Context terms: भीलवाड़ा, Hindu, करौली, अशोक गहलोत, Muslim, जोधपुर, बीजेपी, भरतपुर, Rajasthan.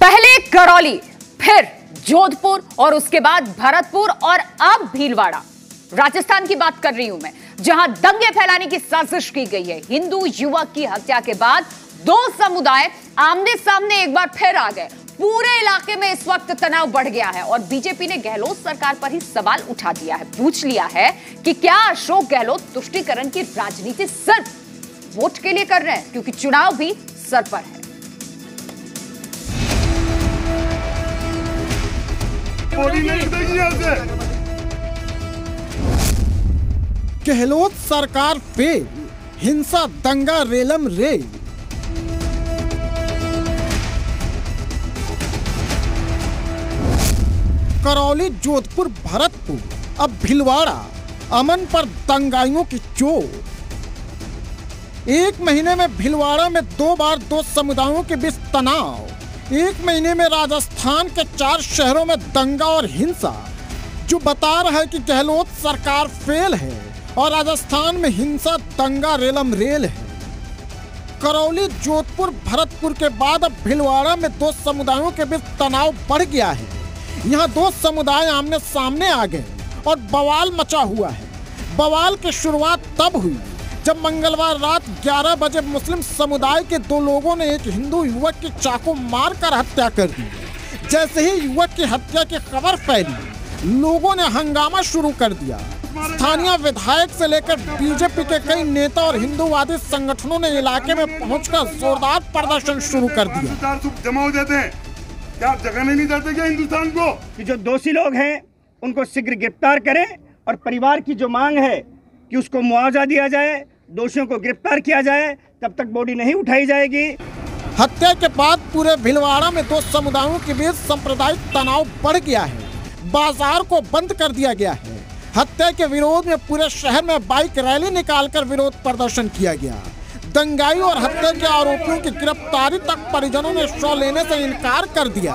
पहले करौली, फिर जोधपुर और उसके बाद भरतपुर और अब भीलवाड़ा। राजस्थान की बात कर रही हूं मैं, जहां दंगे फैलाने की साजिश की गई है। हिंदू युवक की हत्या के बाद दो समुदाय आमने सामने एक बार फिर आ गए। पूरे इलाके में इस वक्त तनाव बढ़ गया है और बीजेपी ने गहलोत सरकार पर ही सवाल उठा दिया है, पूछ लिया है कि क्या अशोक गहलोत तुष्टीकरण की राजनीति सिर्फ वोट के लिए कर रहे हैं, क्योंकि चुनाव भी सर पर है। गहलोत सरकार पे हिंसा दंगा रेलम रे। करौली, जोधपुर, भरतपुर, अब भीलवाड़ा, अमन पर दंगाइयों की चोट। एक महीने में भीलवाड़ा में दो बार दो समुदायों के बीच तनाव। एक महीने में राजस्थान के चार शहरों में दंगा और हिंसा, जो बता रहा है कि गहलोत सरकार फेल है और राजस्थान में हिंसा दंगा रेलम रेल है। करौली, जोधपुर, भरतपुर के बाद अब भीलवाड़ा में दो समुदायों के बीच तनाव बढ़ गया है। यहाँ दो समुदाय आमने सामने आ गए और बवाल मचा हुआ है। बवाल की शुरुआत तब हुई जब मंगलवार रात 11 बजे मुस्लिम समुदाय के दो लोगों ने एक हिंदू युवक की चाकू मारकर हत्या कर दी। जैसे ही युवक की हत्या की खबर फैली, लोगों ने हंगामा शुरू कर दिया। स्थानीय विधायक से लेकर बीजेपी के कई नेता और हिंदूवादी संगठनों ने इलाके में पहुंचकर जोरदार प्रदर्शन शुरू कर दिया। जमा हो जाते हैं क्या, जगह नहीं जाते क्या हिंदुस्तान को? कि जो दोषी लोग हैं उनको शीघ्र गिरफ्तार करें और परिवार की जो मांग है कि उसको मुआवजा दिया जाए, दोषियों को गिरफ्तार किया जाए। तब तक बॉडी नहीं उठाई जाएगी। हत्या के बाद पूरे भीलवाड़ा में दो समुदायों के बीच सांप्रदायिक तनाव बढ़ गया है। बाजार को बंद कर दिया गया है। हत्या के विरोध में पूरे शहर में बाइक रैली निकालकर विरोध प्रदर्शन किया गया। दंगाई और हत्या के आरोपियों की गिरफ्तारी तक परिजनों ने शव लेने से इनकार कर दिया।